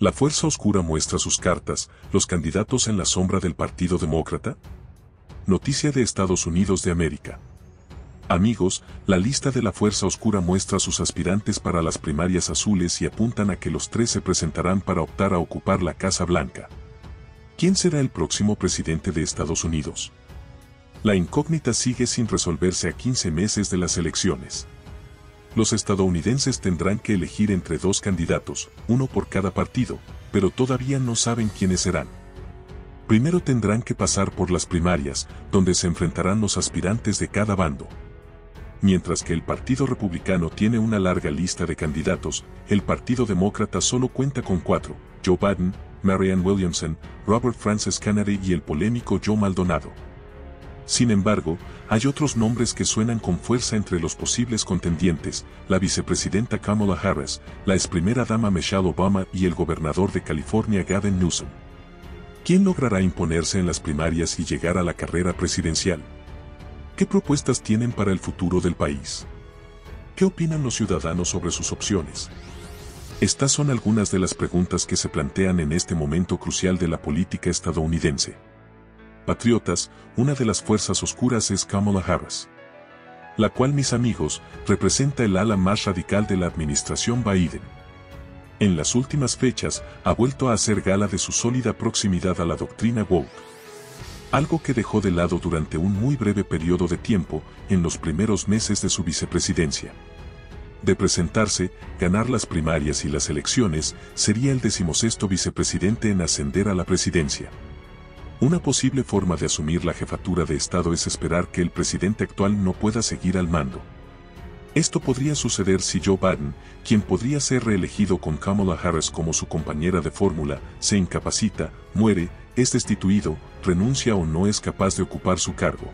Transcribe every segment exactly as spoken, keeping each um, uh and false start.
¿La fuerza oscura muestra sus cartas, los candidatos en la sombra del Partido Demócrata? Noticia de Estados Unidos de América. Amigos, la lista de la fuerza oscura muestra sus aspirantes para las primarias azules y apuntan a que los tres se presentarán para optar a ocupar la Casa Blanca. ¿Quién será el próximo presidente de Estados Unidos? La incógnita sigue sin resolverse a quince meses de las elecciones. Los estadounidenses tendrán que elegir entre dos candidatos, uno por cada partido, pero todavía no saben quiénes serán. Primero tendrán que pasar por las primarias, donde se enfrentarán los aspirantes de cada bando. Mientras que el Partido Republicano tiene una larga lista de candidatos, el Partido Demócrata solo cuenta con cuatro: Joe Biden, Marianne Williamson, Robert Francis Kennedy y el polémico Joe Maldonado. Sin embargo, hay otros nombres que suenan con fuerza entre los posibles contendientes: la vicepresidenta Kamala Harris, la ex primera dama Michelle Obama y el gobernador de California Gavin Newsom. ¿Quién logrará imponerse en las primarias y llegar a la carrera presidencial? ¿Qué propuestas tienen para el futuro del país? ¿Qué opinan los ciudadanos sobre sus opciones? Estas son algunas de las preguntas que se plantean en este momento crucial de la política estadounidense. Patriotas, una de las fuerzas oscuras es Kamala Harris, la cual, mis amigos, representa el ala más radical de la administración Biden. En las últimas fechas, ha vuelto a hacer gala de su sólida proximidad a la doctrina woke, algo que dejó de lado durante un muy breve periodo de tiempo en los primeros meses de su vicepresidencia. De presentarse, ganar las primarias y las elecciones, sería el decimosexto vicepresidente en ascender a la presidencia. Una posible forma de asumir la jefatura de Estado es esperar que el presidente actual no pueda seguir al mando. Esto podría suceder si Joe Biden, quien podría ser reelegido con Kamala Harris como su compañera de fórmula, se incapacita, muere, es destituido, renuncia o no es capaz de ocupar su cargo.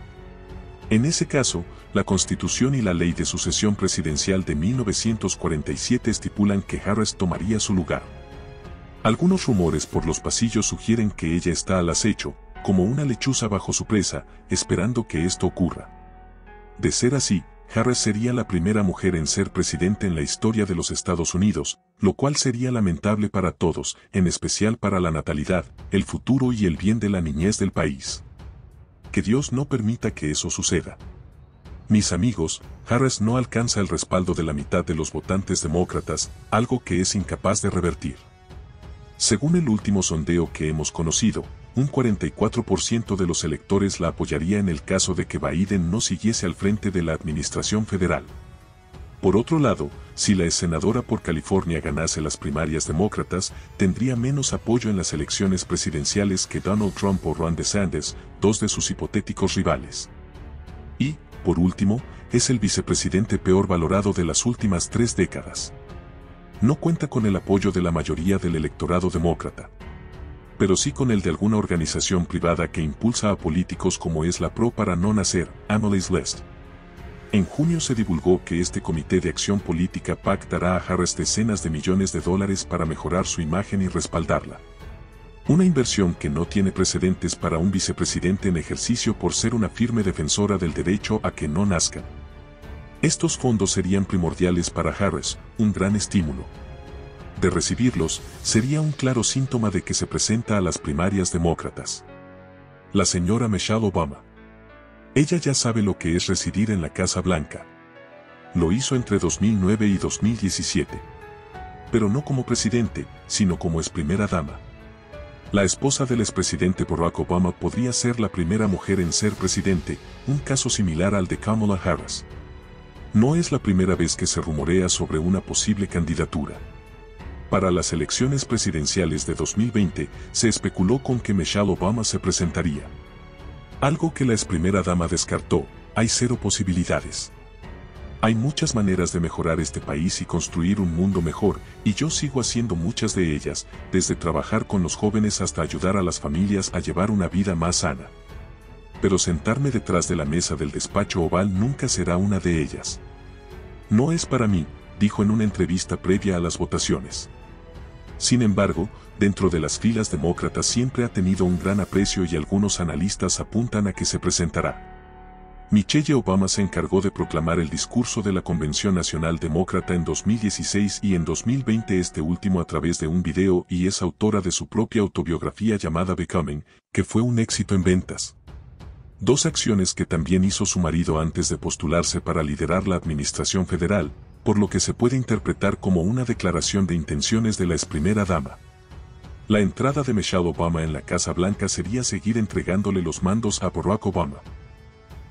En ese caso, la Constitución y la Ley de Sucesión Presidencial de mil novecientos cuarenta y siete estipulan que Harris tomaría su lugar. Algunos rumores por los pasillos sugieren que ella está al acecho, como una lechuza bajo su presa, esperando que esto ocurra. De ser así, Harris sería la primera mujer en ser presidente en la historia de los Estados Unidos, lo cual sería lamentable para todos, en especial para la natalidad, el futuro y el bien de la niñez del país. Que Dios no permita que eso suceda. Mis amigos, Harris no alcanza el respaldo de la mitad de los votantes demócratas, algo que es incapaz de revertir. Según el último sondeo que hemos conocido, un cuarenta y cuatro por ciento de los electores la apoyaría en el caso de que Biden no siguiese al frente de la administración federal. Por otro lado, si la ex senadora por California ganase las primarias demócratas, tendría menos apoyo en las elecciones presidenciales que Donald Trump o Ron DeSantis, dos de sus hipotéticos rivales. Y, por último, es el vicepresidente peor valorado de las últimas tres décadas. No cuenta con el apoyo de la mayoría del electorado demócrata, pero sí con el de alguna organización privada que impulsa a políticos como es la Pro para no nacer, Families List. En junio se divulgó que este Comité de Acción Política PAC dará a Harris decenas de millones de dólares para mejorar su imagen y respaldarla. Una inversión que no tiene precedentes para un vicepresidente en ejercicio por ser una firme defensora del derecho a que no nazcan. Estos fondos serían primordiales para Harris, un gran estímulo. De recibirlos, sería un claro síntoma de que se presenta a las primarias demócratas. La señora Michelle Obama. Ella ya sabe lo que es residir en la Casa Blanca. Lo hizo entre dos mil nueve y dos mil diecisiete. Pero no como presidente, sino como ex primera dama. La esposa del expresidente Barack Obama podría ser la primera mujer en ser presidente, un caso similar al de Kamala Harris. No es la primera vez que se rumorea sobre una posible candidatura. Para las elecciones presidenciales de dos mil veinte, se especuló con que Michelle Obama se presentaría. Algo que la ex primera dama descartó: hay cero posibilidades. Hay muchas maneras de mejorar este país y construir un mundo mejor, y yo sigo haciendo muchas de ellas, desde trabajar con los jóvenes hasta ayudar a las familias a llevar una vida más sana. Pero sentarme detrás de la mesa del despacho oval nunca será una de ellas. No es para mí, dijo en una entrevista previa a las votaciones. Sin embargo, dentro de las filas demócratas siempre ha tenido un gran aprecio y algunos analistas apuntan a que se presentará. Michelle Obama se encargó de proclamar el discurso de la Convención Nacional Demócrata en dos mil dieciséis y en dos mil veinte este último a través de un video y es autora de su propia autobiografía llamada Becoming, que fue un éxito en ventas. Dos acciones que también hizo su marido antes de postularse para liderar la administración federal, por lo que se puede interpretar como una declaración de intenciones de la ex primera dama. La entrada de Michelle Obama en la Casa Blanca sería seguir entregándole los mandos a Barack Obama.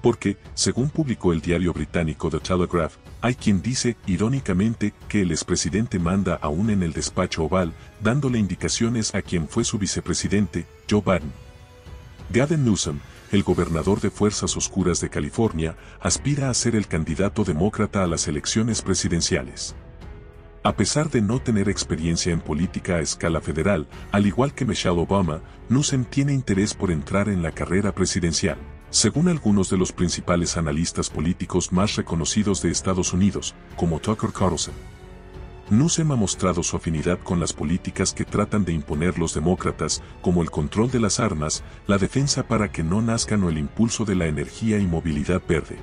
Porque, según publicó el diario británico The Telegraph, hay quien dice, irónicamente, que el expresidente manda aún en el despacho oval, dándole indicaciones a quien fue su vicepresidente, Joe Biden. Gavin Newsom, el gobernador de Fuerzas Oscuras de California, aspira a ser el candidato demócrata a las elecciones presidenciales. A pesar de no tener experiencia en política a escala federal, al igual que Michelle Obama, Newsom tiene interés por entrar en la carrera presidencial. Según algunos de los principales analistas políticos más reconocidos de Estados Unidos, como Tucker Carlson, Newsom ha mostrado su afinidad con las políticas que tratan de imponer los demócratas, como el control de las armas, la defensa para que no nazcan o el impulso de la energía y movilidad verde.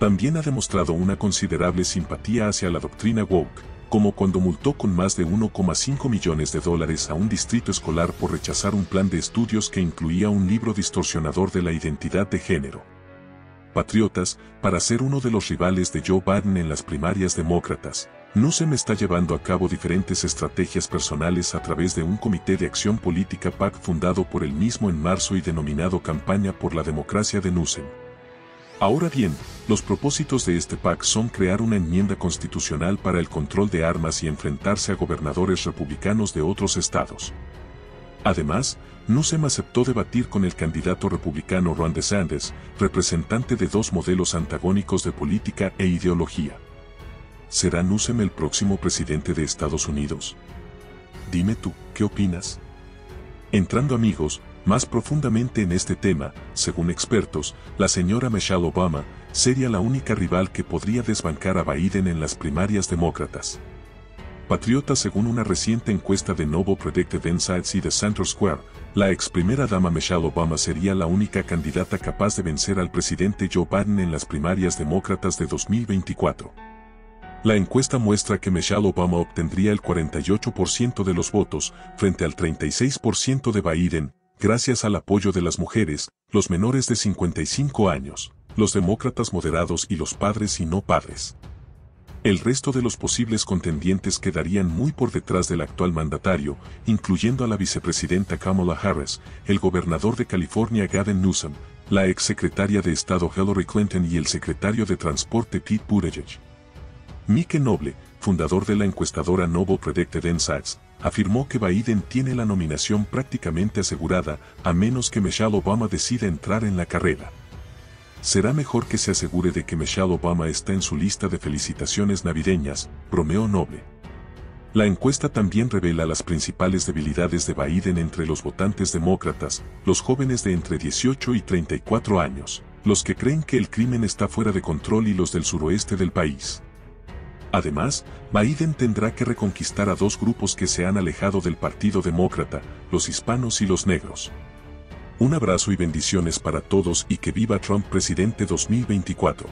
También ha demostrado una considerable simpatía hacia la doctrina woke, como cuando multó con más de uno coma cinco millones de dólares a un distrito escolar por rechazar un plan de estudios que incluía un libro distorsionador de la identidad de género. Patriotas, para ser uno de los rivales de Joe Biden en las primarias demócratas, Newsom está llevando a cabo diferentes estrategias personales a través de un comité de acción política PAC fundado por él mismo en marzo y denominado Campaña por la Democracia de Newsom. Ahora bien, los propósitos de este PAC son crear una enmienda constitucional para el control de armas y enfrentarse a gobernadores republicanos de otros estados. Además, Newsom aceptó debatir con el candidato republicano Ron DeSantis, representante de dos modelos antagónicos de política e ideología. ¿Será Newsom el próximo presidente de Estados Unidos? Dime tú, ¿qué opinas? Entrando amigos, más profundamente en este tema, según expertos, la señora Michelle Obama sería la única rival que podría desbancar a Biden en las primarias demócratas. Patriota, según una reciente encuesta de Novo Predictive Insights y The Center Square, la ex primera dama Michelle Obama sería la única candidata capaz de vencer al presidente Joe Biden en las primarias demócratas de dos mil veinticuatro. La encuesta muestra que Michelle Obama obtendría el cuarenta y ocho por ciento de los votos, frente al treinta y seis por ciento de Biden, gracias al apoyo de las mujeres, los menores de cincuenta y cinco años, los demócratas moderados y los padres y no padres. El resto de los posibles contendientes quedarían muy por detrás del actual mandatario, incluyendo a la vicepresidenta Kamala Harris, el gobernador de California Gavin Newsom, la exsecretaria de Estado Hillary Clinton y el secretario de Transporte Pete Buttigieg. Mike Noble, fundador de la encuestadora Noble Predicted Insights, afirmó que Biden tiene la nominación prácticamente asegurada, a menos que Michelle Obama decida entrar en la carrera. Será mejor que se asegure de que Michelle Obama está en su lista de felicitaciones navideñas, bromeó Noble. La encuesta también revela las principales debilidades de Biden entre los votantes demócratas, los jóvenes de entre dieciocho y treinta y cuatro años, los que creen que el crimen está fuera de control y los del suroeste del país. Además, Biden tendrá que reconquistar a dos grupos que se han alejado del Partido Demócrata, los hispanos y los negros. Un abrazo y bendiciones para todos y que viva Trump presidente dos mil veinticuatro.